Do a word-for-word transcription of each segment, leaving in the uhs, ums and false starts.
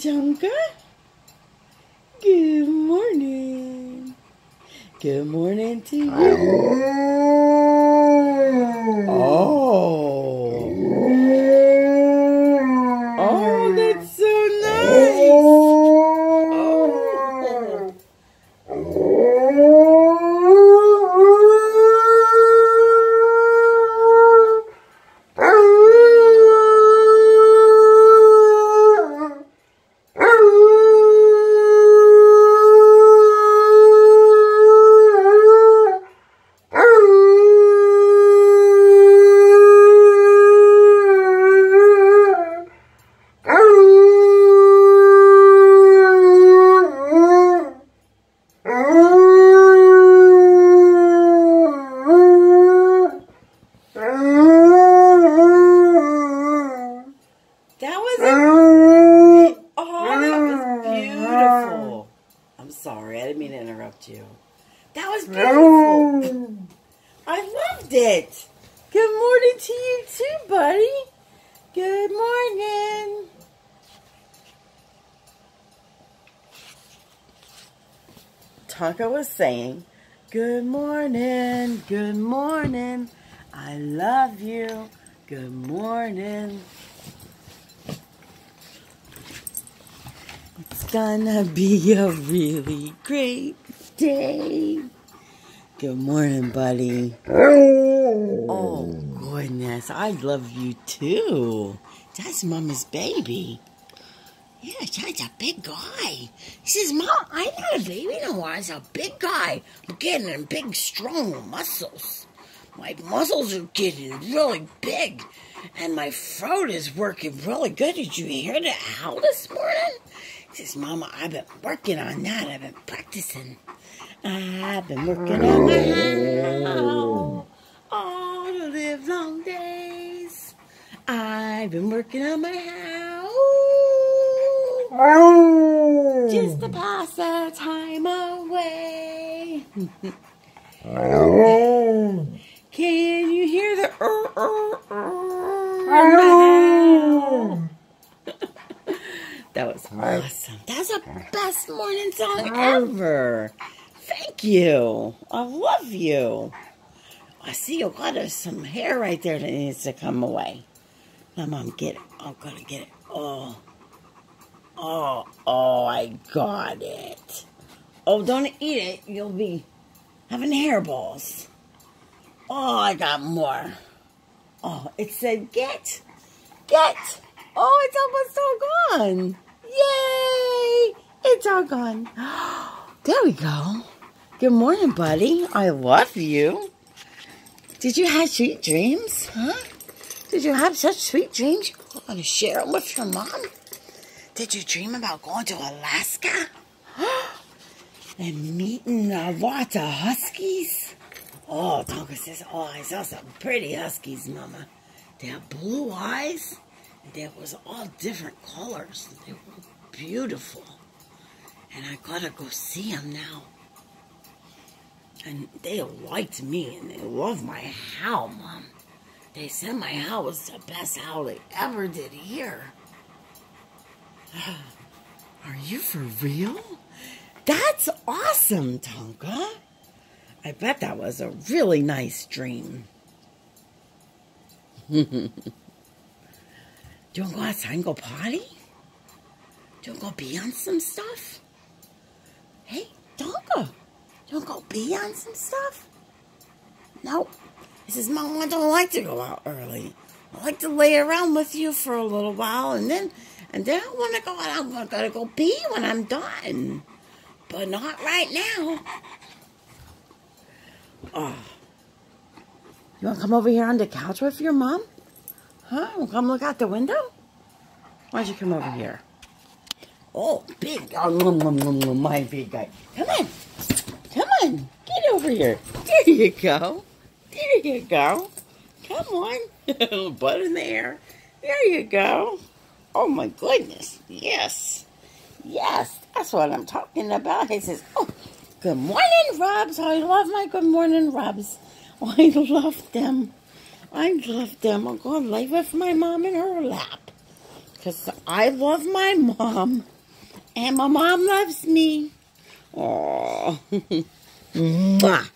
Tonka. Good morning. Good morning to you. Oh. Oh, that's so nice. Oh. That was amazing. Oh, that was beautiful. I'm sorry, I didn't mean to interrupt you. That was beautiful. I loved it. Good morning to you too, buddy. Good morning. Tonka was saying, good morning, good morning. I love you. Good morning. It's gonna be a really great day. Good morning, buddy. Oh, goodness. I love you, too. That's Mama's baby. Yeah, that's a big guy. He says, Mom, I'm not a baby no more. It's a big guy. I'm getting them big, strong muscles. My muscles are getting really big. And my throat is working really good. Did you hear the owl this morning? He says, Mama, I've been working on that. I've been practicing. I've been working on my owl all the live long days. I've been working on my owl just to pass the time away. Can you hear the er er er? That was awesome. That's the best morning song ever. Thank you. I love you. I see you got some hair right there that needs to come away. My mom, get it. I'm going to get it. Oh. Oh. Oh, I got it. Oh, don't eat it. You'll be having hairballs. Oh, I got more. Oh, it said get. Get. Oh, it's almost all gone. Yay! It's all gone. There we go. Good morning, buddy. I love you. Did you have sweet dreams, huh? Did you have such sweet dreams? You want to share them with your mom? Did you dream about going to Alaska? And meeting a lot of huskies? Oh, Tonka says, oh, I saw some pretty huskies, Mama. They have blue eyes. There was all different colors. They were beautiful. And I gotta go see them now. And they liked me and they love my howl, Mom. They said my howl was the best howl they ever did here. Are you for real? That's awesome, Tonka. I bet that was a really nice dream. Do you want to go outside and go potty? Do you want to go pee on some stuff? Hey, Tonka, do you want to go pee on some stuff? No. He says, Mom, I don't like to go out early. I like to lay around with you for a little while, and then and then I want to go out. I've got to go pee when I'm done. But not right now. Oh. You want to come over here on the couch with your mom? Huh? We'll come look out the window? Why don't you come over here? Oh, big. Oh, nom, nom, nom, nom, my big guy. Come on. Come on. Get over here. There you go. There you go. Come on. Little butt in the air. There you go. Oh, my goodness. Yes. Yes. That's what I'm talking about. He says, oh, good morning, Robs. Oh, I love my good morning, Robs. Oh, I love them. I love them. I'll go and lay with my mom in her lap. Because I love my mom, and my mom loves me. Oh, mwah.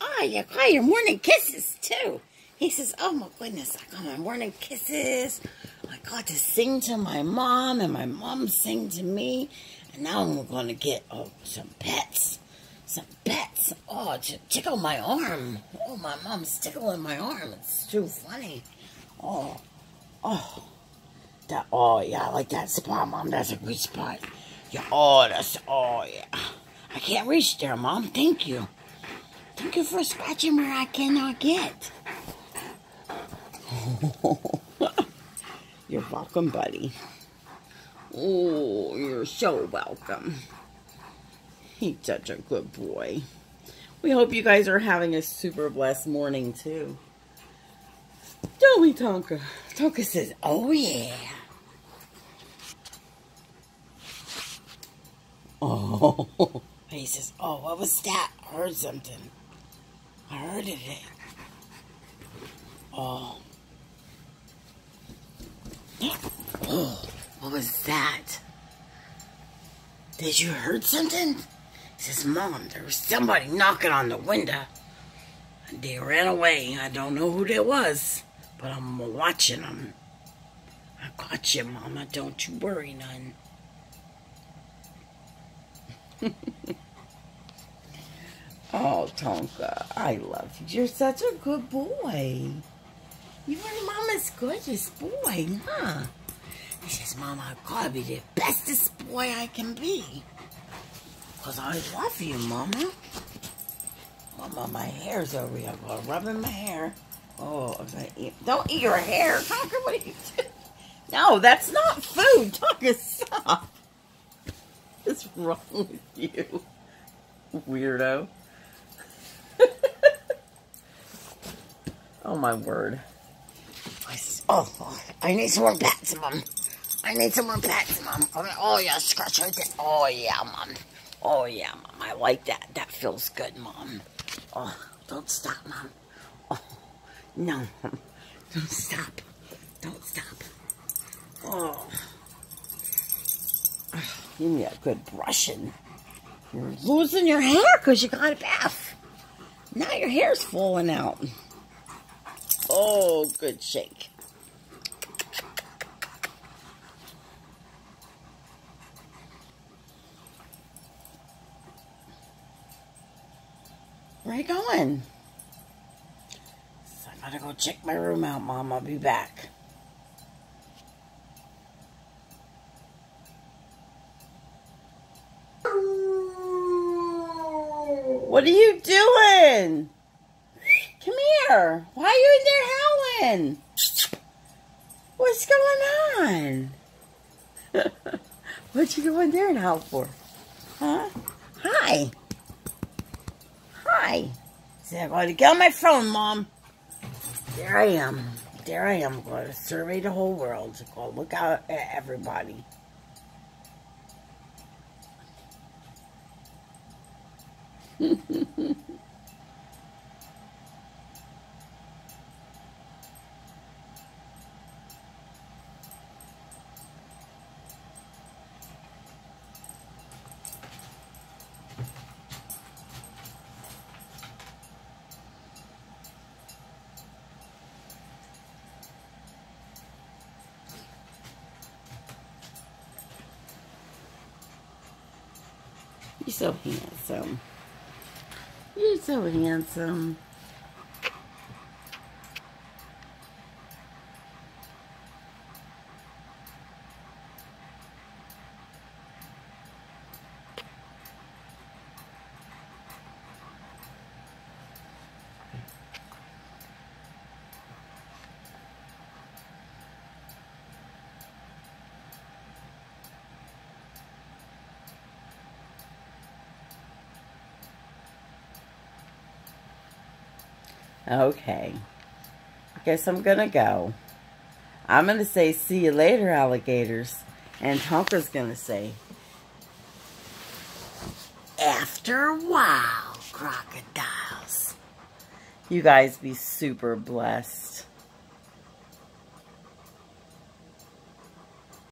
Oh, you got your morning kisses, too. He says, oh, my goodness, I got my morning kisses. I got to sing to my mom, and my mom sang to me. And now I'm going to get oh, some pets. Some pets. Oh, tickle my arm. Oh, my mom's tickling my arm. It's too funny. Oh, oh. That, oh, yeah, I like that spot, Mom. That's a good spot. Yeah, oh, that's, oh, yeah. I can't reach there, Mom. Thank you. Thank you for scratching where I cannot get. You're welcome, buddy. Oh, you're so welcome. He's such a good boy. We hope you guys are having a super blessed morning, too. Don't we, Tonka? Tonka says, oh, yeah. Oh. He says, oh, what was that? I heard something. I heard it. Oh. Oh, what was that? Did you heard something? He says, Mom, there was somebody knocking on the window. They ran away. I don't know who that was, but I'm watching them. I got you, Mama. Don't you worry none. Oh, Tonka, I love you. You're such a good boy. You are Mama's goodest boy, huh? He says, Mama, I've got to be the bestest boy I can be. Because I love you, Mama. Mama, my hair's over here. I'm rubbing my hair. Oh, okay. Eat. Don't eat your hair. Tonka, what are you doing? No, that's not food. Tonka, stop. What's wrong with you? Weirdo. Oh, my word. Oh, I need some more pets, Mom. I need some more pets, Mom. Oh, yeah, scratch right there. Oh, yeah, Mom. Oh, yeah, Mom. I like that. That feels good, Mom. Oh, don't stop, Mom. Oh, no. Don't stop. Don't stop. Oh. Give me a good brushing. You're losing your hair because you got a bath. Now your hair's falling out. Oh, good shake. Where are you going? So I gotta go check my room out, Mom. I'll be back. What are you doing? Come here. Why are you in there howling? What's going on? What'd you go in there and howl for? Huh? Hi. Hi. So I'm going to get on my phone, Mom. There I am. There I am. I'm going to survey the whole world. I'm going to look out at everybody. You're so handsome. You're so handsome. Okay, I guess I'm gonna go. I'm gonna say, see you later, alligators. And Tonka's gonna say, after a while, crocodiles. You guys be super blessed.